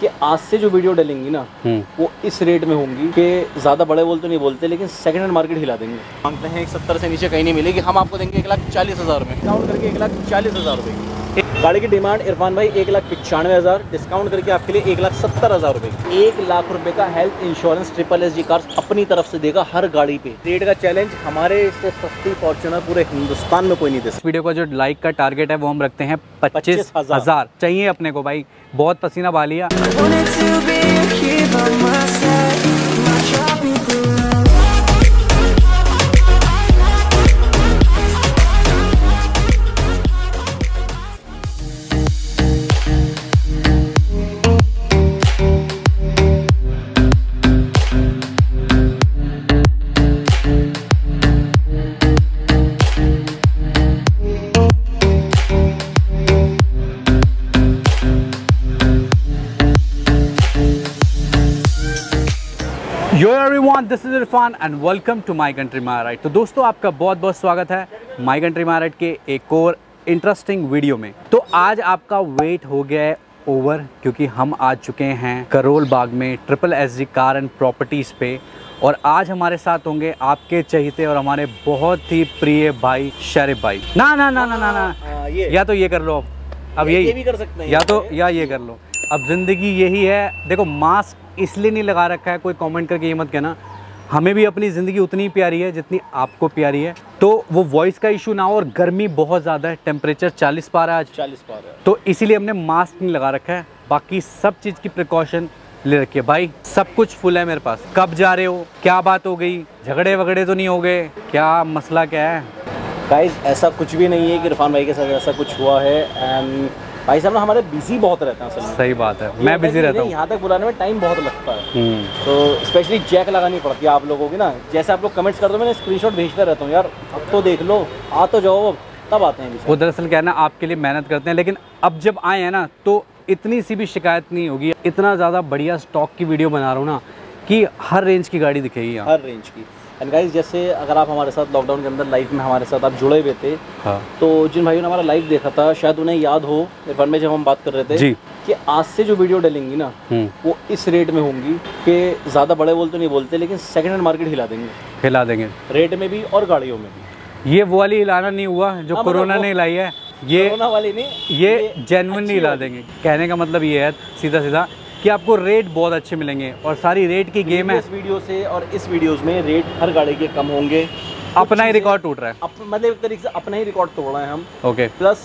कि आज से जो वीडियो डालेंगी ना वो इस रेट में होंगी कि ज़्यादा बड़े बोल तो नहीं बोलते लेकिन सेकंड हैंड मार्केट हिला देंगे। मांगते हैं 170 से नीचे कहीं नहीं मिलेगी, हम आपको देंगे 1,40,000 में, डिस्काउंट करके 1,40,000 रुपये। गाड़ी की डिमांड इरफान भाई 1,95,000, डिस्काउंट करके आपके लिए 1,70,000 रुपये। 1 लाख रुपये का health insurance triple SG cars अपनी तरफ से देगा हर गाड़ी पे। रेट का चैलेंज हमारे इससे सस्ती फॉर्च्यूनर पूरे हिंदुस्तान में कोई नहीं दे सकता। वीडियो का जो लाइक का टारगेट है वो हम रखते हैं 25,000 चाहिए अपने को भाई, बहुत पसीना बहा लिया। This is Irfan and welcome to My Country My Ride। तो दोस्तों आपका बहुत बहुत स्वागत है My Country My Ride के एक और इंटरेस्टिंग वीडियो में। तो आज आपका वेट हो गया है ओवर, क्योंकि हम आ चुके हैं करोल बाग में triple SG car and properties पे, और आज हमारे साथ होंगे आपके चहेते और हमारे बहुत ही प्रिय भाई शरीफ भाई। ना ना ना ना ना ना या तो ये कर लो अब यही भी कर सकते हैं, या तो ये कर लो। अब ज़िंदगी यही है, देखो मास्क इसलिए नहीं लगा रखा है, कोई कमेंट करके ये मत कहना, हमें भी अपनी ज़िंदगी उतनी प्यारी है जितनी आपको प्यारी है। तो वो वॉइस का इशू ना हो, और गर्मी बहुत ज़्यादा है, टेम्परेचर 40 पार है आज, 40 पार है, तो इसीलिए हमने मास्क नहीं लगा रखा है, बाकी सब चीज़ की प्रिकॉशन ले रखिए भाई। सब कुछ फुल है मेरे पास। कब जा रहे हो, क्या बात हो गई, झगड़े वगड़े तो नहीं हो गए, क्या मसला क्या है? गाइस ऐसा कुछ भी नहीं है कि इरफान भाई के साथ ऐसा कुछ हुआ है। एंड भाई साहब ना हमारे बिजी बहुत रहते हैं असल। सही बात है, मैं बिजी रहता हूँ, यहाँ तक बुलाने में टाइम बहुत लगता है, तो स्पेशली जैक लगानी पड़ती है आप लोगों की ना। जैसे आप लोग कमेंट्स कर दो, मैंने स्क्रीनशॉट भेजता रहता हूँ, यार अब तो देख लो, आ तो जाओ, तब आते हैं। वो दरअसल कहना आपके लिए मेहनत करते हैं, लेकिन अब जब आए हैं ना तो इतनी सी भी शिकायत नहीं होगी। इतना ज़्यादा बढ़िया स्टॉक की वीडियो बना रहा हूँ ना कि हर रेंज की गाड़ी दिखेगी, हर रेंज की। एंड गाइस जैसे अगर आप हमारे साथ लॉकडाउन के अंदर लाइव में हमारे साथ आप जुड़े हुए थे, हाँ। तो जिन भाइयों ने हमारा लाइव देखा था शायद उन्हें याद हो इरफान में, जब हम बात कर रहे थे जी कि आज से जो वीडियो डलेंगी ना वो इस रेट में होंगी कि ज़्यादा बड़े बोल तो नहीं बोलते लेकिन सेकेंड हैंड मार्केट हिला देंगे रेट में भी और गाड़ियों में भी। ये वो वाली हिलाना नहीं हुआ जो कोरोना ने हिलाई है, ये कोरोना वाली नहीं, ये जेन्युइनली हिला देंगे। कहने का मतलब ये है सीधा सीधा कि आपको रेट बहुत अच्छे मिलेंगे, और सारी रेट की गेम है। इस वीडियो से और इस वीडियोस में रेट हर गाड़ी के कम होंगे। अपना ही रिकॉर्ड टूट रहा है, मतलब एक तरीके से अपना ही रिकॉर्ड तोड़ रहे हैं हम। ओके, प्लस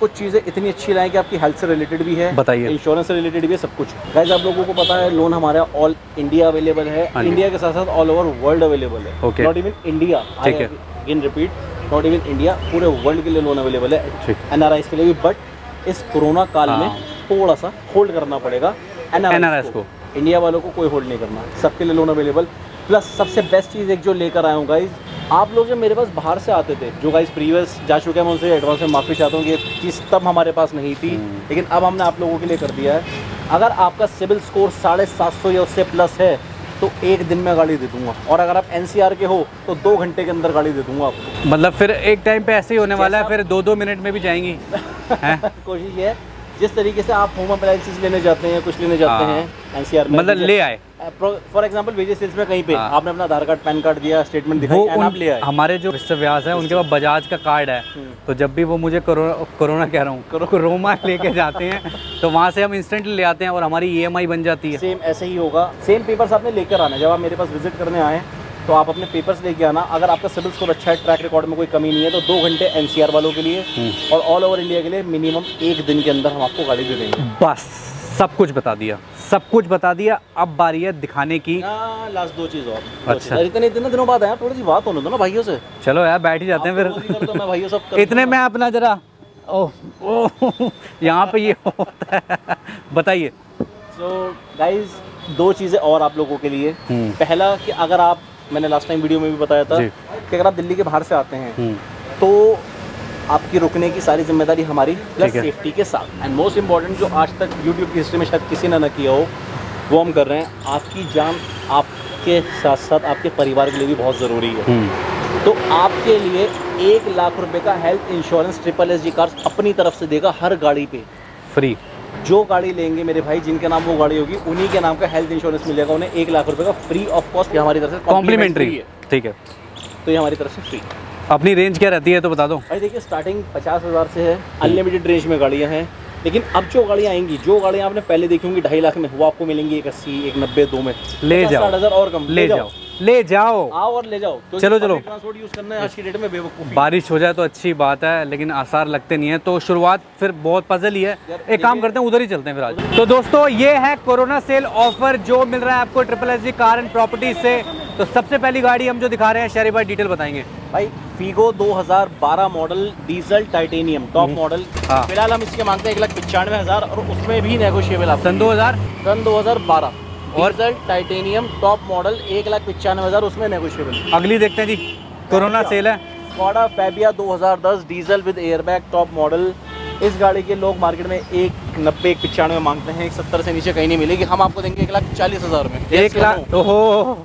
कुछ चीज़ें इतनी अच्छी लाएँ कि आपकी हेल्थ से रिलेटेड भी है, बताइए, इंश्योरेंस से रिलेटेड भी है, सब कुछ। गाइस आप लोगों को पता है लोन हमारा ऑल इंडिया अवेलेबल है, इंडिया के साथ साथ ऑल ओवर वर्ल्ड अवेलेबल है, नॉट इवन इंडिया, ठीक है, in repeat not even India, पूरे वर्ल्ड के लिए लोन अवेलेबल है, NRI के लिए भी। बट इस कोरोना काल में थोड़ा सा होल्ड करना पड़ेगा NRI को, इंडिया वालों को कोई होल्ड नहीं करना, सबके लिए लोन अवेलेबल। प्लस सबसे बेस्ट चीज़ एक जो लेकर आया हूँ गाइज, आप लोग जो मेरे पास बाहर से आते थे, जो गाइज प्रीवियस जा चुके हैं, मैं उनसे एडवांस में माफ़ी चाहता हूँ कि ये चीज़ तब हमारे पास नहीं थी, लेकिन अब हमने आप लोगों के लिए कर दिया है। अगर आपका सिबिल स्कोर 750 या उससे प्लस है तो एक दिन में गाड़ी दे दूंगा, और अगर आप NCR के हो तो 2 घंटे के अंदर गाड़ी दे दूंगा आपको। मतलब फिर एक टाइम पे ऐसे ही होने वाला है, फिर 2-2 मिनट में भी जाएंगी। कोशिश है जिस तरीके से आप होम अप्लायंसेस लेने जाते हैं, कुछ लेने जाते हैं NCR में, मतलब ले आए फॉर एग्जांपल विजय सेल्स में कहीं पे आपने अपना आधार कार्ड पैन कार्ड दिया, स्टेटमेंट दिखाई, आप ले आए। हमारे जो मिस्टर व्यास है उनके पास बजाज का कार्ड है, तो जब भी वो मुझे कोरोना कह रहा हूँ रोमा लेके जाते हैं तो वहाँ से हम इंस्टेंटली ले आते हैं, और हमारी EMI बन जाती है। सेम ऐसे ही होगा, सेम पेपर्स आपने लेकर आना, जब आप मेरे पास विजिट करने आए तो आप अपने पेपर्स लेके आना। अगर आपका सिबिल स्कोर अच्छा है, ट्रैक रिकॉर्ड में कोई कमी नहीं है, तो 2 घंटे NCR वालों के लिए और ऑल ओवर इंडिया के लिए मिनिमम 1 दिन के अंदर हम आपको गाड़ी दे देंगे। बस सब कुछ बता दिया, सब कुछ बता दिया, अब बारी है दिखाने की। लास्ट 2 चीज़ और। अच्छा, इतने दिनों बाद है, थोड़ी सी बात होने दो ना भाइयों से। चलो यार बैठ ही जाते हैं फिर इतने में अपना जरा यहाँ पे ये होता है, बताइए। सो गाइज 2 चीज़ें और आप लोगों के लिए। पहला कि अगर आप, मैंने लास्ट टाइम वीडियो में भी बताया था कि अगर आप दिल्ली के बाहर से आते हैं तो आपकी रुकने की सारी जिम्मेदारी हमारी, प्लस सेफ्टी के साथ। एंड मोस्ट इम्पॉर्टेंट जो आज तक YouTube की हिस्ट्री में शायद किसी ने ना किया हो वो हम कर रहे हैं, आपकी जान आपके साथ साथ आपके परिवार के लिए भी बहुत ज़रूरी है। तो आपके लिए 1 लाख रुपये का health insurance triple SG cars अपनी तरफ से देगा हर गाड़ी पे, फ्री जो गाड़ी लेंगे मेरे भाई, जिनके नाम वो गाड़ी होगी उन्हीं के नाम का हेल्थ इंश्योरेंस मिलेगा उन्हें 1 लाख रुपए का फ्री ऑफ कॉस्ट, हमारी तरफ से कॉम्प्लीमेंट्री है। ठीक है, तो ये हमारी तरफ से फ्री। अपनी रेंज क्या रहती है तो बता दो भाई। देखिए स्टार्टिंग 50,000 से है, अनलिमिटेड रेंज में गाड़ियाँ हैं, लेकिन अब जो गाड़ियाँ आएंगी, जो गाड़ियाँ आपने पहले देखी होंगी 2.5 लाख में, वो आपको मिलेंगी 180, 190, 2 में। ले जाओ 60,000 और कम, ले जाओ आओ और ले जाओ। चलो ट्रांसपोर्ट यूज़ करना है आज की डेट में, बेवकूफ़। बारिश हो जाए तो अच्छी बात है, लेकिन आसार लगते नहीं है, तो शुरुआत फिर बहुत पजल ही है। एक काम करते हैं, उधर ही चलते हैं फिर आज। तो दोस्तों ये है कोरोना सेल ऑफर जो मिल रहा है आपको triple SG car and properties से। तो सबसे पहली गाड़ी हम जो दिखा रहे हैं, शेरिफ भाई डिटेल बताएंगे। भाई Figo 2012 model diesel titanium top model, फिलहाल हम इसके मांगते हैं 1,95,000 और उसमें भी नेगोशिएबल आप। सन 2012 और टाइटेनियम टॉप मॉडल 1,95,000, उसमें नेगोशिएबल। अगली देखते हैं जी, कोरोना सेल है। Skoda Fabia 2010 diesel with airbag top model, इस गाड़ी के लोग मार्केट में 1,90, 1,95 मांगते हैं, 1,70 से नीचे कहीं नहीं मिलेगी। हम आपको देंगे 1,40,000 में। 1 लाख, ओहो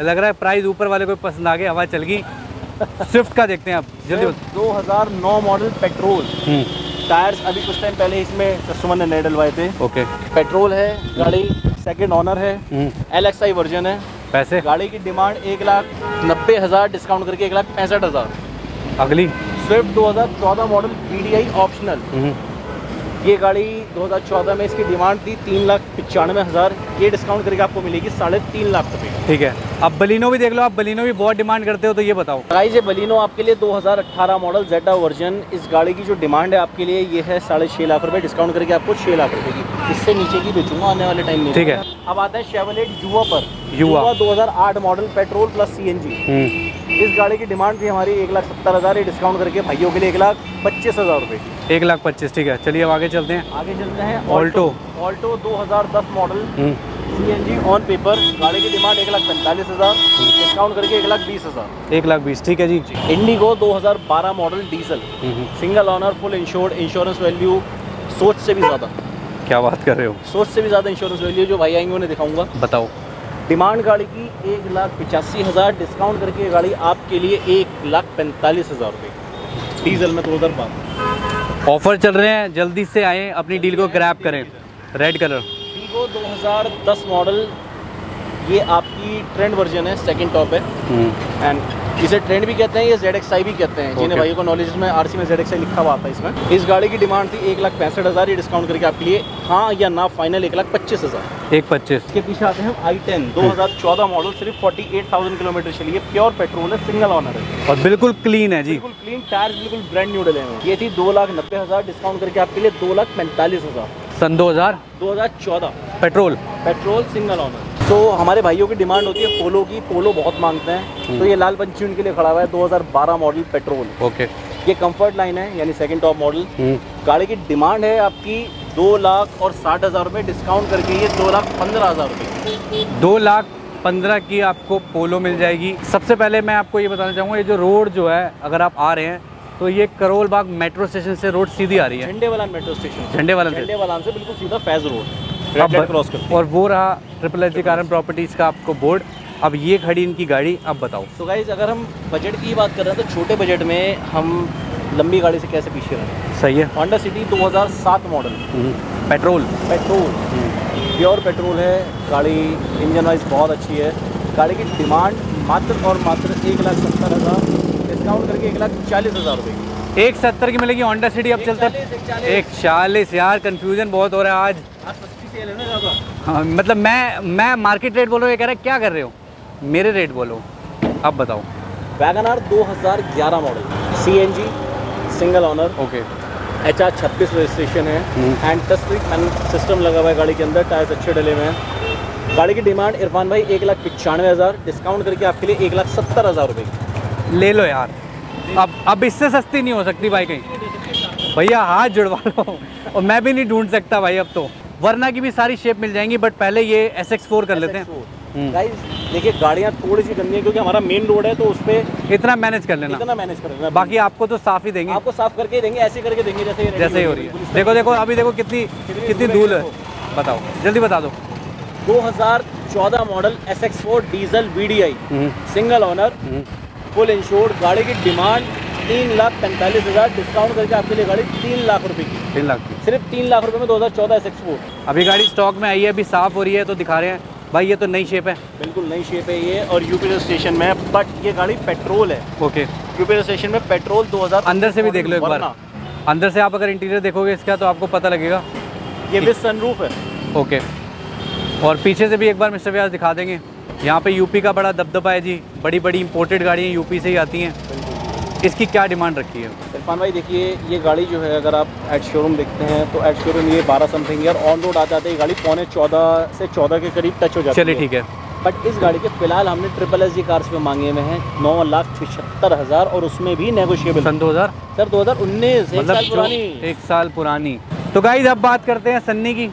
लग रहा है प्राइस ऊपर वाले को पसंद आ गया, हवा चल गई। स्विफ्ट का देखते हैं आप जल्दी। 2009 मॉडल पेट्रोल, टायर्स अभी कुछ टाइम पहले इसमें कस्टमर ने नए डलवाए थे। ओके, पेट्रोल है गाड़ी, सेकंड ऑनर है, LXI वर्जन है। पैसे गाड़ी की डिमांड 1,90,000, डिस्काउंट करके 1,65,000। अगली स्विफ्ट 2014 मॉडल PDI ऑप्शनल, ये गाड़ी 2014 में इसकी डिमांड थी 3,95,000, ये डिस्काउंट करके आपको मिलेगी 3.5 लाख रुपए। ठीक है, अब बलिनो भी देख लो आप, बलिनो भी बहुत डिमांड करते हो, तो ये बताओ गाइस ये बलिनो आपके लिए 2018 मॉडल जेटा वर्जन, इस गाड़ी की जो डिमांड है आपके लिए ये है 6.5 लाख रुपए, डिस्काउंट करके आपको 6 लाख रुपए की, इससे नीचे की बेचूंगा आने वाले टाइम में। ठीक है, अब आता है शेवलेट युवा पर। युवा 2008 मॉडल पेट्रोल प्लस CNG, इस गाड़ी की डिमांड थी हमारी 1,70,000, डिस्काउंट करके भाइयों के लिए 1,25,000 रुपए की, 1,25,000। ठीक है, चलिए अब आगे चलते हैं। आगे चलते हैं Alto 2010 model CNG on paper, गाड़ी की डिमांड 1,45,000, डिस्काउंट करके 1,20,000। 1,20,000, ठीक है जी। Indigo 2012 model diesel, single owner, full insured, insurance value सोच से भी ज़्यादा। क्या बात कर रहे हो, सोच से भी ज़्यादा इंश्योरेंस वैल्यू, जो भाई आएंगे उन्हें दिखाऊंगा। बताओ डिमांड गाड़ी की 1,85,000, डिस्काउंट करके गाड़ी आपके लिए 1,45,000 डीजल में 2012। ऑफर चल रहे हैं, जल्दी से आएँ, अपनी डील को ग्रैब करें। रेड कलर फीगो 2010 मॉडल, ये आपकी ट्रेंड वर्जन है, सेकंड टॉप है, एंड इसे ट्रेंड भी कहते हैं, ये ZXI भी कहते हैं, जिन्हें भाइयों को नॉलेज में आरसी में ZXI लिखा हुआ आता है इसमें। इस गाड़ी की डिमांड थी 1,65,000, ये डिस्काउंट करके आपके लिए हाँ या ना फाइनल 1,25,000। 1,25,000 के पीछे आते हैं। i10 2014 मॉडल, सिर्फ 48,000 किलोमीटर चलिए, प्योर पेट्रोल है, सिंगल ऑनर है और बिल्कुल क्लीन है जी, बिल्कुल क्लीन, टायर बिल्कुल ब्रांड न्यू डले हैं। ये थी 2,90,000, डिस्काउंट करके आपके लिए 2,45,000। सन 2014 पेट्रोल सिंगल ऑनर। तो हमारे भाइयों की डिमांड होती है पोलो की, पोलो बहुत मांगते हैं, तो ये लाल पंची उनके लिए खड़ा हुआ है, 2012 मॉडल पेट्रोल। ओके, ये कंफर्ट लाइन है, यानी सेकंड टॉप मॉडल, गाड़ी की डिमांड है आपकी 2,60,000 रुपये, डिस्काउंट करके ये 2,15,000 रुपये। 2,15,000 की आपको पोलो मिल जाएगी। सबसे पहले मैं आपको ये बताना चाहूँगा, ये जो रोड जो है, अगर आप आ रहे हैं तो ये करोल बाग मेट्रो स्टेशन से रोड सीधी आ रही है, झंडेवालान मेट्रो स्टेशन, झंडेवालान से बिल्कुल सीधा फैज रोड, क्रॉस करते हैं। और वो रहा triple SG car and properties का आपको बोर्ड। अब ये खड़ी इनकी गाड़ी, अब बताओ। तो गाइज अगर हम बजट की बात कर रहे हैं तो छोटे बजट में हम लंबी गाड़ी से कैसे पीछे रहें, सही है। Honda City 2007 model petrol, pure petrol है गाड़ी, इंजन वाइज बहुत अच्छी है, गाड़ी की डिमांड मात्र और मात्र 1,70,000, डिस्काउंट करके 1,40,000 रुपये की, 1,70,000 की मिलेगी होंडा सिटी। अब चलता है 1,40,000, यार कंफ्यूजन बहुत हो रहा है आज। हाँ, मतलब मैं मार्केट रेट बोलो, ये कह रहा है क्या कर रहे हो, मेरे रेट बोलो। अब बताओ WagonR 2011 model CNG single owner, okay, HR 36 registration है, एंड टच स्क्रीन सिस्टम लगा हुआ है गाड़ी के अंदर, टायर्स अच्छे डले हुए हैं। गाड़ी की डिमांड इरफान भाई 1,95,000, डिस्काउंट करके आपके लिए 1,70,000 रुपये। ले लो यार, अब इससे सस्ती नहीं हो सकती भाई कहीं, भैया हाथ जुड़वा लो, और मैं भी नहीं ढूंढ सकता भाई। अब तो वरना की भी सारी शेप मिल जाएंगी, बट पहले ये SX4 कर लेते हैं। गाइस देखिए गाड़ियाँ थोड़ी सी गंदी है क्योंकि हमारा मेन रोड है, तो उस पर इतना मैनेज कर लेना, बाकी आपको तो साफ ही देंगे, आपको साफ करके ही देंगे, ऐसे करके देंगे जैसे ही हो रही है। देखो अभी देखो कितनी धूल है, बताओ जल्दी बता दो। 2014 model SX4 diesel VDI single owner full insured, गाड़ी की डिमांड 3,45,000 डिस्काउंट करके आपके लिए गाड़ी 3 लाख रुपए की, 3 लाख की, सिर्फ 3 लाख रुपए में 2014 SX4। अभी गाड़ी स्टॉक में आई है, अभी साफ हो रही है तो दिखा रहे हैं भाई। ये तो नई शेप है, बिल्कुल नई शेप है ये, और यूपी स्टेशन में है, बट ये गाड़ी पेट्रोल है। ओके, यूपी स्टेशन में पेट्रोल 2000। अंदर से भी देख लो एक बार, अंदर से आप अगर इंटीरियर देखोगे इसका तो आपको पता लगेगा। ये विद सनरूफ है। ओके, और पीछे से भी एक बार मिस्टर व्यास दिखा देंगे। यहाँ पे यूपी का बड़ा दबदबा है जी, बड़ी बड़ी इंपोर्टेड गाड़ियाँ यूपी से ही आती हैं। इसकी क्या डिमांड रखी है इरफान भाई? देखिए ये गाड़ी जो है, अगर आप एट शोरूम देखते हैं तो एट शोरूम ये 12 समथिंग है, और ऑन रोड आ जाते ही गाड़ी 14.25 से 14 के करीब टच हो जाती है। चलिए ठीक है, बट इस गाड़ी के फिलहाल हमने ट्रिपल एस जी कार्स पे मांगे हुए हैं 9,76,000, और उसमें भी नेगोशिएबल। सन 2019, एक साल पुरानी। तो गाइज अब बात करते हैं सन्नी की।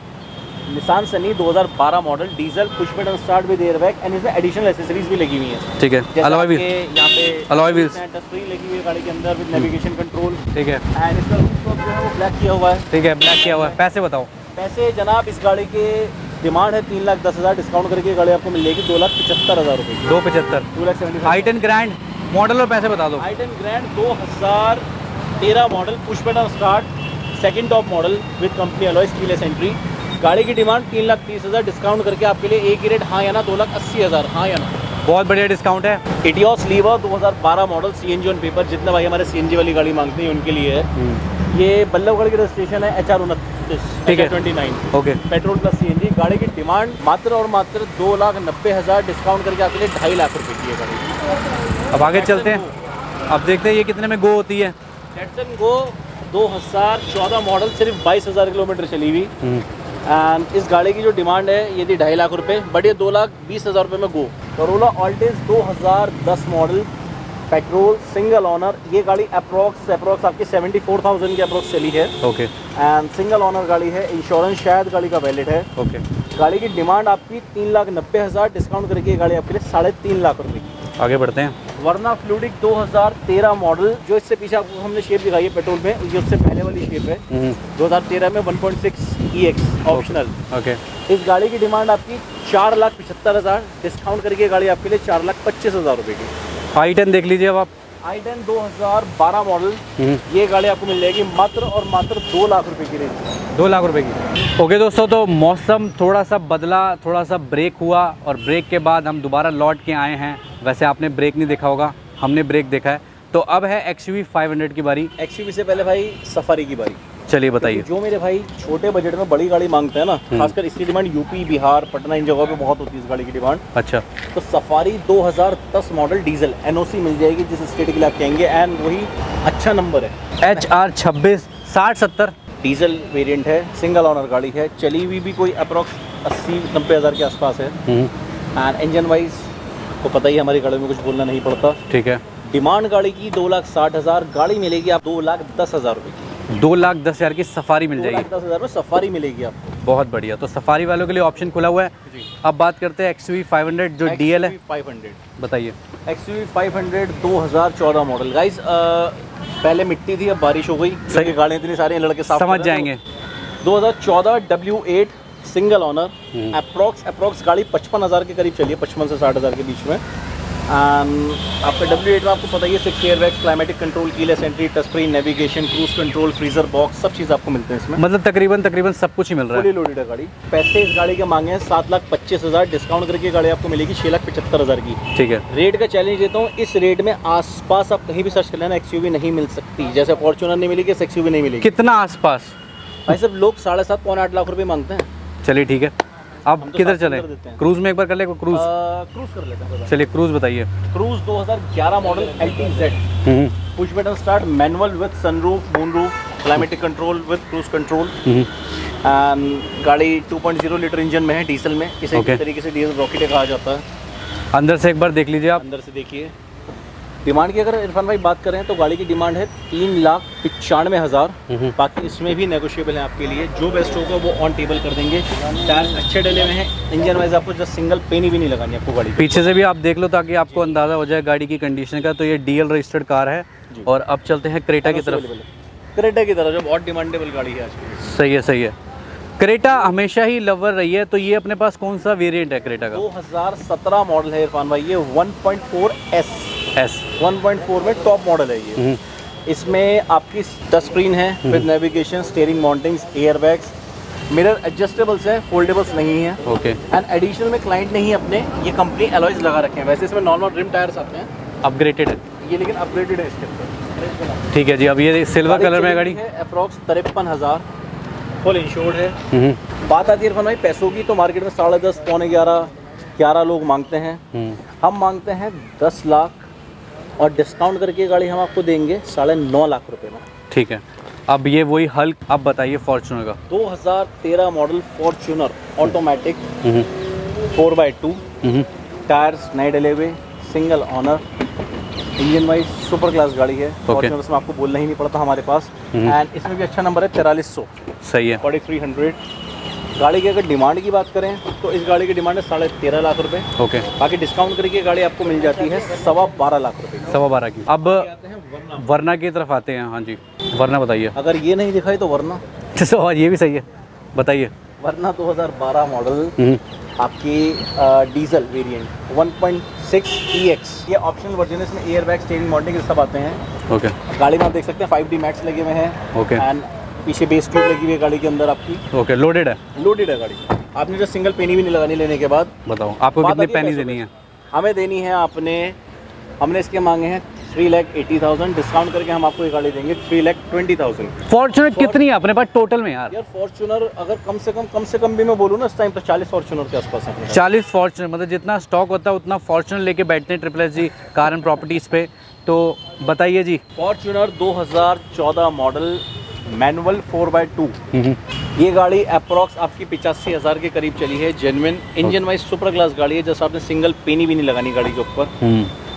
Nissan Sunny 2012 model diesel push button start भी दे रहा है, एंड इसमें एडिशनल एक्सेसरीज भी लगी हुई हैं। ठीक है, अलॉय व्हील्स, यहाँ पे अलॉय व्हील्स हैं, टच स्क्रीन लगी हुई है गाड़ी के अंदर विद नेविगेशन कंट्रोल। ठीक है, एंड इसका रूफ जो है वो ब्लैक किया हुआ है। ठीक है, ब्लैक किया हुआ है। पैसे बताओ। पैसे जनाब इस गाड़ी के डिमांड है 3,10,000, डिस्काउंट करके गाड़ी आपको मिलेगी 2,75,000 रुपये। 2,75,000। आई10 ग्रैंड मॉडल और पैसे बता दो। आई10 grand 2013 model push button start, second top model with company alloy, steel entry. गाड़ी की डिमांड 3,30,000, डिस्काउंट करके आपके लिए एक ही रेट, हाँ या ना, 2,80,000। हाँ या ना, बहुत बढ़िया डिस्काउंट है। Etios Liva 2012 model, CNG on paper. जितने भाई हमारे CNG वाली गाड़ी मांगते हैं उनके लिए है ये। बल्लभगढ़ की रजिस्ट्रेशन है, HR 29। ठीक है, 29। Okay, petrol plus CNG। गाड़ी की डिमांड मात्र और मात्र 2,90,000, डिस्काउंट करके आपके लिए 2,50,000 रुपये की है गाड़ी। अब आगे चलते हैं, अब देखते हैं ये कितने में गो होती है। डेटसन गो 2014 मॉडल, सिर्फ 22,000 किलोमीटर चली हुई, एंड इस गाड़ी की जो डिमांड है ये थी 2,50,000 रुपये, बट ये 2,20,000 रुपये में go. Corolla Altis 2010 model, petrol, single owner. ये गाड़ी अप्रॉक्स आपकी 74,000 के अप्रॉक्स चली है। ओके, एंड सिंगल ऑनर गाड़ी है, इंश्योरेंस शायद गाड़ी का वैलिड है। ओके, गाड़ी की डिमांड आपकी 3,90,000, डिस्काउंट करके ये गाड़ी आपके लिए 3,50,000 रुपये की। आगे बढ़ते हैं, वर्ना फ्लूडिक 2013 मॉडल, जो इससे पीछे आपको हमने शेप दिखाई है पेट्रोल में, ये उससे पहले वाली शेप है। 2013 में 1.6 EX ऑप्शनल। ओके, इस गाड़ी की डिमांड आपकी 4,75,000, डिस्काउंट करके गाड़ी आपके लिए 4,25,000 रुपये की। आई10 देख लीजिए अब आप। आई10 2012 मॉडल, ये गाड़ी आपको मिल जाएगी मात्र और मात्र 2,00,000 रुपये की रेंज, 2,00,000 रुपये की। ओके दोस्तों, तो मौसम थोड़ा सा बदला, थोड़ा सा ब्रेक हुआ, और ब्रेक के बाद हम दोबारा लौट के आए हैं। वैसे आपने ब्रेक नहीं देखा होगा, हमने ब्रेक देखा है। तो अब है XUV 500 की बारी। XUV से पहले भाई सफारी की बारी। चलिए बताइए। जो मेरे भाई छोटे बजट में बड़ी गाड़ी मांगते हैं ना, खासकर इसकी डिमांड यूपी, बिहार, पटना, इन जगहों पे बहुत होती है इस गाड़ी की डिमांड। अच्छा, तो सफारी 2010 मॉडल डीजल, NOC मिल जाएगी जिस स्टेट के लिए आप कहेंगे, एंड वही अच्छा नंबर है। HR 26 6070 डीजल वेरियंट है, सिंगल ऑनर गाड़ी है, चली हुई भी कोई अप्रॉक्स 80-90,000 के आसपास है, एंड इंजन वाइज को पता ही, हमारी गाड़ी में कुछ बोलना नहीं पड़ता। ठीक है, डिमांड गाड़ी की 2,60,000, गाड़ी मिलेगी आप 2,10,000 रुपये की। 2,10,000 की सफारी मिल जाएगी, 2,10,000 रुपये सफारी मिलेगी आपको। बहुत बढ़िया, तो सफारी वालों के लिए ऑप्शन खुला हुआ है। अब बात करते हैं एक्सयूवी 500 जो डीएल है। 500 बताइए। एक्सयूवी 500 2014 मॉडल, गाइज पहले मिट्टी थी, अब बारिश हो गई, सही गाड़ियाँ इतनी सारी लड़के समझ जाएंगे। 2014 W8 सिंगल ऑनर, अप्रॉक्स गाड़ी 55,000 के करीब चली है, 55,000 से 60,000 के बीच में। आपका W8 में आपको पता ही है 6 airbag, climatic control, keyless entry, touch screen, navigation, cruise control, freezer box, सब चीज़ आपको मिलते हैं इसमें। मतलब तकरीबन सब कुछ ही मिल रहा है, फुली लोडेड है गाड़ी। पैसे इस गाड़ी के मांगे हैं 7,25,000, डिस्काउंट करके गाड़ी आपको मिलेगी 6,75,000 की। ठीक है, रेट का चैलेंज देता हूँ, इस रेट में आसपास आप कहीं भी सर्च कर लेना XUV नहीं मिल सकती। जैसे फॉर्चुनर नहीं मिलेगी, XUV नहीं मिलेगी। कितना आसपास? भाई सब लोग 7.5-8 लाख रुपये मांगते हैं। चलिए ठीक है, आप किधर चले? क्रूज में एक बार कर ले, क्रूज कर लेते हैं। चलिए क्रूज बताइए। Cruze 2011 model, LTZ, push button start, manual with sunroof, moonroof, climatic control with cruise control. गाड़ी 2.0 लीटर इंजन में है, डीजल में, इसे एक तरीके से डीजल रॉकेट कहा जाता है। अंदर से एक बार देख लीजिए आप। अंदर से देखिए, डिमांड की अगर इरफान भाई बात करें तो गाड़ी की डिमांड है 3,95,000, बाकी इसमें भी नेगोशिएबल है आपके लिए। जो बेस्ट होगा वो ऑन टेबल कर देंगे। टायर्स अच्छे डले हुए हैं, इंजन वाइज आपको जस्ट सिंगल पेनी भी नहीं लगानी आपको गाड़ी। पीछे से भी आप देख लो ताकि आपको अंदाज़ा हो जाए गाड़ी की कंडीशन का। तो ये डीएल रजिस्टर्ड कार है, और अब चलते हैं क्रेटा की तरफ। क्रेटा की तरफ, जो बहुत डिमांडेबल गाड़ी है आज। सही है, सही है। क्रेटा हमेशा ही लवर रही है, तो ये अपने पास कौन सा वेरियंट है क्रेटा का? 2017 मॉडल है इरफान भाई, ये 1.4 S, 1.4 में टॉप मॉडल है ये। इसमें आपकी टच स्क्रीन है with navigation, steering mountings, airbags, mirror adjustables हैं, फोल्डेबल्स नहीं है। ओके। एंड एडिशनल में क्लाइंट नहीं है अपने, ये कंपनी अलॉयज लगा रखे हैं। वैसे इसमें नॉर्मल रिम टायर्स आते हैं, अपग्रेडेड है ये, लेकिन अपग्रेडेड है इसके अंदर। ठीक है जी। अब ये सिल्वर कलर में गाड़ी है, अप्रॉक्स 53,000 फुल इंश्योर्ड है। बात आती है इरफान भाई पैसों की, तो मार्केट में 10.5 पौने 11 लोग मांगते हैं, हम मांगते हैं 10 लाख और डिस्काउंट करके गाड़ी हम आपको देंगे 9.5 लाख रुपए में। ठीक है। अब ये वही हल अब बताइए फॉर्च्यूनर का, 2013 model Fortuner automatic 4x2, tyres नए डले हुए, single owner, engine wise super class गाड़ी है। फॉर्च्यूनर में आपको बोलना ही नहीं पड़ता हमारे पास। एंड इसमें भी अच्छा नंबर है 4300। सही है। 4300 गाड़ी की अगर डिमांड की बात करें तो इस गाड़ी की डिमांड है 13.5 लाख रुपए। ओके। बाकी डिस्काउंट करके गाड़ी आपको मिल जाती है 12.25 लाख रुपए, 12.25 की। अब वर्ना की तरफ आते हैं। हाँ जी, वर्ना बताइए। अगर ये नहीं दिखाई तो वर्ना, और ये भी सही है, बताइए। वर्ना 2012 मॉडल आपकी डीजल वेरिएंट 1.6 EX, ये ऑप्शनल वर्जन है। इसमें एयरबैग, स्टीयरिंग माउंटिंग सब आते हैं। ओके। गाड़ी में आप देख सकते हैं 5D मैक्स लगे हुए हैं। ओके। एंड पीछे बेस ट्यूब लगी हुई है गाड़ी के अंदर आपकी। ओके। लोडेड है, लोडेड है गाड़ी। आपने जो सिंगल पेनी भी नहीं लगानी लेने के बाद। बताओ आपको कितने पेनी देनी है? हमें देनी है, आपने हमने इसके मांगे हैं 3,80,000, डिस्काउंट करके हम आपको ये गाड़ी देंगे 3,20,000। फॉर्च्यूनर कितनी है अपने पास टोटल में? यार फॉर्च्यूनर अगर कम से कम भी मैं बोलूँ ना इस टाइम पर 40 फॉर्च्यूनर के आसपास है। 40 फॉर्च्यूनर, मतलब जितना स्टॉक होता है उतना फॉर्च्यूनर लेके बैठते हैं triple SG car and properties पे। तो बताइए जी। फॉर्च्यूनर 2014 मॉडल मैनुअल 4x2, ये गाड़ी अप्रॉक्स आपकी 85,000 के करीब चली है। Genuine engine wise super class गाड़ी है, जैसे आपने सिंगल पेनी भी नहीं लगानी गाड़ी के ऊपर।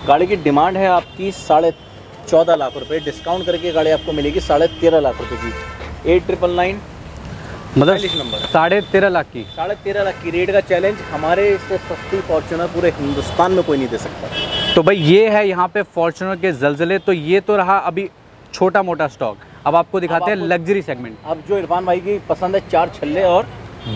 गाड़ी की डिमांड है आपकी 14.5 लाख रुपए, डिस्काउंट करके गाड़ी आपको मिलेगी 13.5 लाख रुपए की। 8999 मतलब 13.5 लाख की, 13.5 लाख की रेट का चैलेंज। हमारे इससे सस्ती फॉर्च्यूनर पूरे हिंदुस्तान में कोई नहीं दे सकता। तो भाई ये है यहाँ पे फॉर्च्यूनर के जलजले। तो ये तो रहा अभी छोटा मोटा स्टॉक, अब आपको दिखाते हैं लग्जरी सेगमेंट। अब जो इरफान भाई की पसंद है चार छल्ले और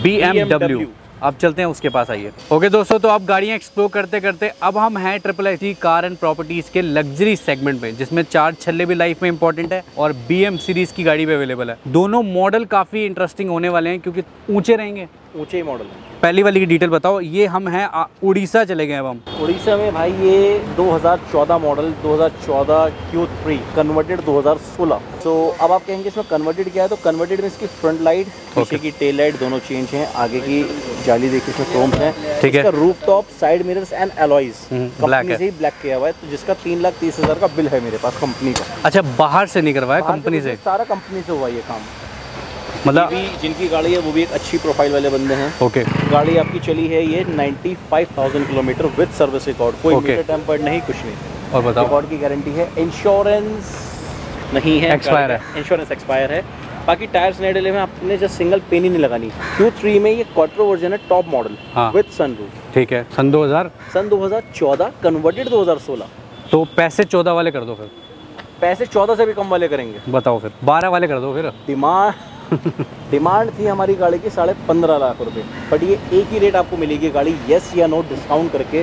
BMW, अब चलते हैं उसके पास। आइए। ओके दोस्तों, तो आप गाड़ियाँ एक्सप्लोर करते करते अब हम हैं triple SG car and properties के लग्जरी सेगमेंट में, जिसमें चार छल्ले भी लाइफ में इंपॉर्टेंट है और BM सीरीज की गाड़ी भी अवेलेबल है। दोनों मॉडल काफी इंटरेस्टिंग होने वाले हैं क्योंकि ऊंचे रहेंगे, ऊंचे मॉडल। पहली वाली की डिटेल बताओ। ये हम हैं उड़ीसा चले गए। अब हम उड़ीसा में भाई ये 2014 मॉडल 2014 Q3 कन्वर्टेड 2016। तो अब आप कहेंगे इसमें कन्वर्टेड क्या है? तो कन्वर्टेड में इसकी फ्रंट लाइट, पीछे की टेल लाइट दोनों चेंज हैं, आगे की जाली देखिए इसमें क्रोम है, ठीक है, roof top, side mirrors and alloys company से ही ब्लैक किया हुआ है। तो जिसका 3,30,000 का बिल है मेरे पास कंपनी का। अच्छा, बाहर से नहीं करवाया, कंपनी से, सारा कंपनी से हुआ ये काम। मतलब जिनकी गाड़ी है वो भी एक अच्छी प्रोफाइल वाले बंदे हैं। ओके। गाड़ी आपकी चली है ये 95,000 किलोमीटर विद सर्विस रिकॉर्ड, कोई मीटर टेम्पर्ड नहीं, कुछ नहीं। और बताओ, रिकॉर्ड की गारंटी है, इंश्योरेंस नहीं है, एक्सपायर है, इंश्योरेंस एक्सपायर है। बाकी टायर्स नए डले में, आपने जस्ट सिंगल पेनी नहीं लगानी। Q3 में ये क्वार्टर वर्जन है, टॉप मॉडल विद सनरूफ, ठीक है, सन 2014 कन्वर्टेड 2016। तो पैसे 14 वाले कर दो, फिर पैसे 14 से भी कम वाले करेंगे। बताओ फिर 12 वाले कर दो। फिर डिमांड थी हमारी गाड़ी की 15.5 लाख रुपए, बट ये एक ही रेट आपको मिलेगी गाड़ी, यस या नो डिस्काउंट करके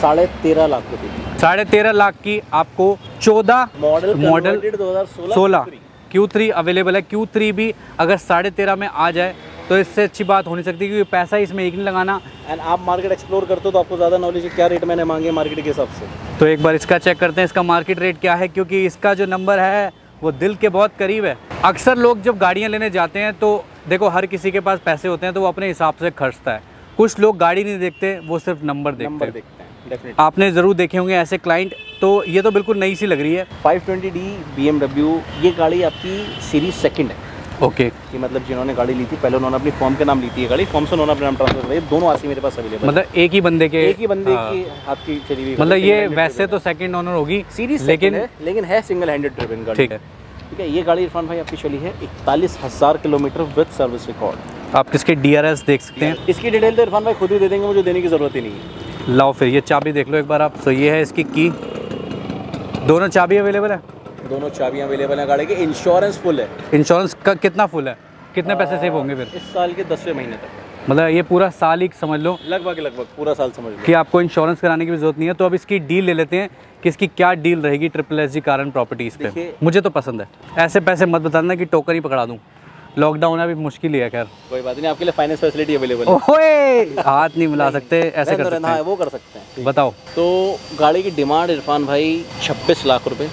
13.5 लाख रुपए की। 13.5 लाख की आपको 14 मॉडल 2016 Q3 अवेलेबल है। Q3 भी अगर 13.5 में आ जाए तो इससे अच्छी बात होनी सकती है, क्योंकि पैसा इसमें एक नहीं लगाना। एंड आप मार्केट एक्सप्लोर करते हो तो आपको ज़्यादा नॉलेज है क्या रेट मैंने मांगे मार्केट के हिसाब से। तो एक बार इसका चेक करते हैं, इसका मार्केट रेट क्या है, क्योंकि इसका जो नंबर है वो दिल के बहुत करीब है। अक्सर लोग जब गाड़ियाँ लेने जाते हैं तो देखो हर किसी के पास पैसे होते हैं तो वो अपने हिसाब से खर्चता है। कुछ लोग गाड़ी नहीं देखते, वो सिर्फ नंबर देखते हैं। आपने ज़रूर देखे होंगे ऐसे क्लाइंट। तो ये तो बिल्कुल नई सी लग रही है 520D BMW, ये गाड़ी आपकी सीरीज सेकंड है। ओके। ये मतलब जिन्होंने गाड़ी ली थी पहले उन्होंने अपनी फॉर्म के नाम ली थी, ये गाड़ी फॉर्म से उन्होंने अपने नाम ट्रांसफर कराई, दोनों आज मेरे पास अवेलेबल। मतलब एक ही बंदे की आपकी चली हुई, मतलब ये वैसे तो सेकंड ओनर होगी सीरीज, लेकिन है सिंगल हैंडेड ड्रिवन गाड़ी, ठीक है, ठीक है। ये गाड़ी इरफान भाई आपकी चली है 41,000 किलोमीटर विद सर्विस रिकॉर्ड। आप इसके DRS देख सकते हैं। इसकी डिटेल तो इरफान भाई खुद ही दे देंगे, मुझे देने की जरूरत ही नहीं है। लाओ फिर ये चाबी देख लो एक बार आप। तो ये है इसकी की, दोनों चाबी अवेलेबल है, दोनों चाबियां अवेलेबल है गाड़ी की। इंश्योरेंस फुल है। इंश्योरेंस का कितना फुल है? कितने पैसे सेव होंगे फिर इस साल के 10वें महीने तक? मतलब ये पूरा साल ही समझ लो, लगभग पूरा साल समझ लो कि आपको इंश्योरेंस कराने की भी जरूरत नहीं है। तो अब इसकी डील ले लेते हैं कि इसकी क्या डील रहेगी triple SG car and properties पे। मुझे तो पसंद है, ऐसे पैसे मत बताना कि टोकर ही पकड़ा दूँ। लॉकडाउन अभी मुश्किल ही है, खैर कोई बात नहीं, आपके लिए फाइनेंस फैसिलिटी अवेलेबल है। ओए हाथ नहीं मिला सकते, ऐसे कर सकते हैं, वो कर सकते हैं। बताओ तो गाड़ी की डिमांड इरफान भाई 26 लाख रुपए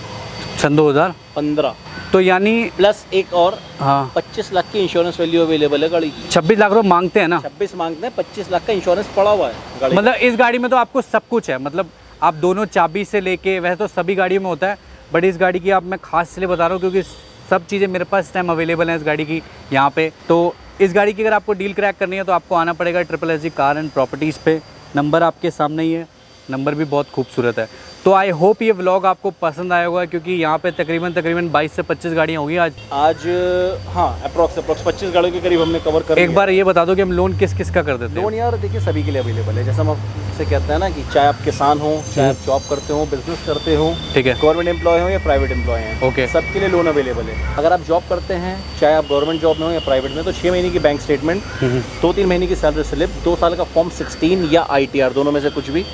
सन 2015, तो यानी प्लस एक और हाँ 25 लाख की इंश्योरेंस वैल्यू अवेलेबल है गाड़ी की। 26 लाख रुपए मांगते हैं ना, 26 मांगते हैं, 25 लाख का इंश्योरेंस पड़ा हुआ है गाड़ी। मतलब इस गाड़ी में तो आपको सब कुछ है, मतलब आप दोनों चाबी से लेके, वैसे तो सभी गाड़ियों में होता है बट इस गाड़ी की आप मैं खास इसलिए बता रहा हूँ क्योंकि सब चीज़ें मेरे पास टाइम अवेलेबल हैं इस गाड़ी की यहाँ पे। तो इस गाड़ी की अगर आपको डील क्रैक करनी है तो आपको आना पड़ेगा triple SG car and properties पे। नंबर आपके सामने ही है, नंबर भी बहुत खूबसूरत है। तो आई होप ये व्लॉग आपको पसंद आया होगा क्योंकि यहाँ पे तकरीबन 22 से 25 गाड़ियाँ होगी आज हाँ अप्रॉक्स 25 गाड़ियों के करीब हमने कवर कर। एक बार ये बता दो कि हम लोन किस किस का कर देते हैं। लोन यार देखिए सभी के लिए अवेलेबल है, जैसे हम आपसे कहते हैं ना कि चाहे आप किसान हो, चाहे आप जॉब करते हो, बिजनेस करते हो, ठीक है, गवर्नमेंट एम्प्लॉय हो या प्राइवेट एम्प्लॉय हैं, ओके, सबके लिए लोन अवेलेबल है। अगर आप जॉब करते हैं, चाहे आप गवर्नमेंट जॉब में हो या प्राइवेट में, तो 6 महीने की बैंक स्टेटमेंट, 2-3 महीने की सैलरी स्लिप, 2 साल का फॉर्म 16 या ITR, दोनों में से कुछ भी,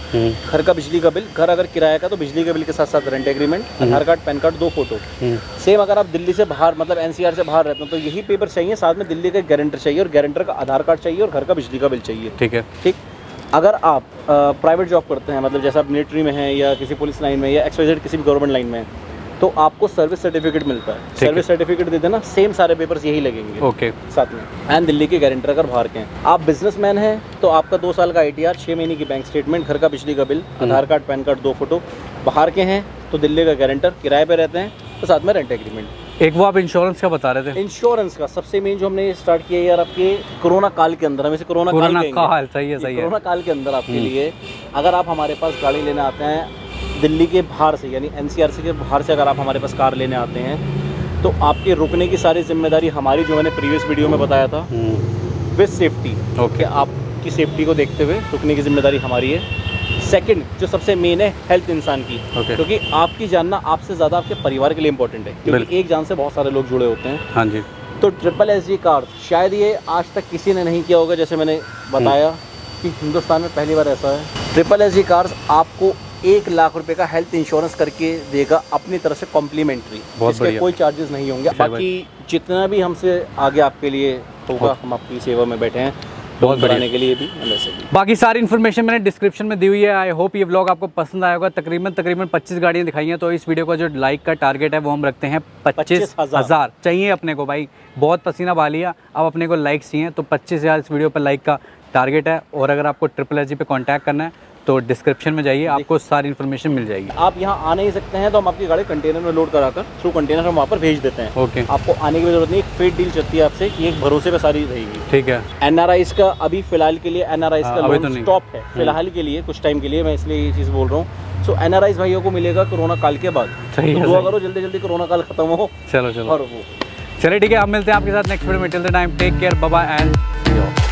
घर का बिजली का बिल, घर अगर किराया का तो बिजली के बिल के साथ साथ rent agreement, Aadhaar card, PAN card, 2 photo. Same अगर आप दिल्ली से बाहर मतलब NCR से बाहर रहते हो तो यही पेपर चाहिए, साथ में दिल्ली का गारंटर चाहिए और गारंटर का आधार कार्ड चाहिए और घर का बिजली का बिल चाहिए, ठीक है। ठीक, अगर आप प्राइवेट जॉब करते हैं मतलब जैसे आप मिलिट्री में हैं या किसी पुलिस लाइन में या एक्सवाइजेड किसी भी गवर्नमेंट लाइन में, तो आपको सर्विस सर्टिफिकेट मिलता है। सर्विस सर्टिफिकेट दे देना, सेम सारे पेपर्स यही लगेंगे, ओके, साथ में एंड दिल्ली के गारंटर अगर बाहर के हैं। आप बिजनेसमैन हैं तो आपका 2 साल का ITR, 6 महीने की बैंक स्टेटमेंट, घर का बिजली का bill, Aadhaar card, PAN card, 2 photo. बाहर के हैं तो दिल्ली का गारंटर, किराए पर रहते हैं तो साथ में रेंट एग्रीमेंट। एक वो आप इंश्योरेंस का बता रहे थे, इंश्योरेंस का सबसे मेन जो हमने स्टार्ट किया यार आपके कोरोना काल के अंदर, हम इसे कोरोना काल सही है कोरोना काल के अंदर आपके लिए अगर आप हमारे पास गाड़ी लेने आते हैं दिल्ली के बाहर से यानी NCR के बाहर से, अगर आप हमारे पास कार लेने आते हैं तो आपके रुकने की सारी जिम्मेदारी हमारी, जो मैंने प्रीवियस वीडियो में बताया था विद सेफ्टी, ओके, आपकी सेफ्टी को देखते हुए रुकने की जिम्मेदारी हमारी है। सेकंड जो सबसे मेन है हेल्थ इंसान की, क्योंकि आपकी जानना आपसे ज़्यादा आपके परिवार के लिए इंपॉर्टेंट है, क्योंकि एक जान से बहुत सारे लोग जुड़े होते हैं। हाँ जी, तो ट्रिपल SG कार शायद ये आज तक किसी ने नहीं किया होगा, जैसे मैंने बताया कि हिंदुस्तान में पहली बार ऐसा है। ट्रिपल SG कार्स आपको 1 लाख रुपए का हेल्थ इंश्योरेंस करके देगा अपनी तरफ से कॉम्प्लीमेंट्री, इसके कोई चार्जेस नहीं होंगे। बाकी जितना भी हमसे आगे आपके लिए होगा हम आपकी सेवा में बैठे हैं, बहुत बढ़ाने के लिए भी। बाकी सारी इन्फॉर्मेशन मैंने डिस्क्रिप्शन में दी हुई है। आई होप ये व्लॉग आपको पसंद आया होगा। तकरीबन 25 गाड़ियाँ दिखाई हैं, तो इस वीडियो का जो लाइक का टारगेट है वो हम रखते हैं 25,000 चाहिए अपने को। भाई बहुत पसीना बहा लिया, अब अपने को लाइक चाहिए, तो 25,000 इस वीडियो पर लाइक का टारगेट है। और अगर आपको ट्रिपल एसजी पे कॉन्टैक्ट करना है तो डिस्क्रिप्शन में जाइए, आपको सारी इन्फॉर्मेशन मिल जाएगी। आप यहाँ आने ही सकते हैं तो हम आपकी गाड़ी कंटेनर में लोड कराकर थ्रू कंटेनर हम वहाँ पर भेज देते हैं, ओके, आपको आने की जरूरत नहीं। एक फेयर डील चलती है आपसे कि एक भरोसे पे सारी रहेगी, ठीक है। NRI का अभी फिलहाल के लिए NRI का लोन स्टॉप है फिलहाल के लिए, कुछ टाइम के लिए, मैं इसलिए ये चीज़ बोल रहा हूँ। सो NRI भाइयों को मिलेगा कोरोना काल के बाद, दुआ करो जल्दी जल्दी कोरोना काल खत्म हो। चलो चलो, और वो चलिए ठीक है, आप मिलते हैं आपके साथ नेक्स्ट वीडियो में। Till the time take care, bye bye and see you.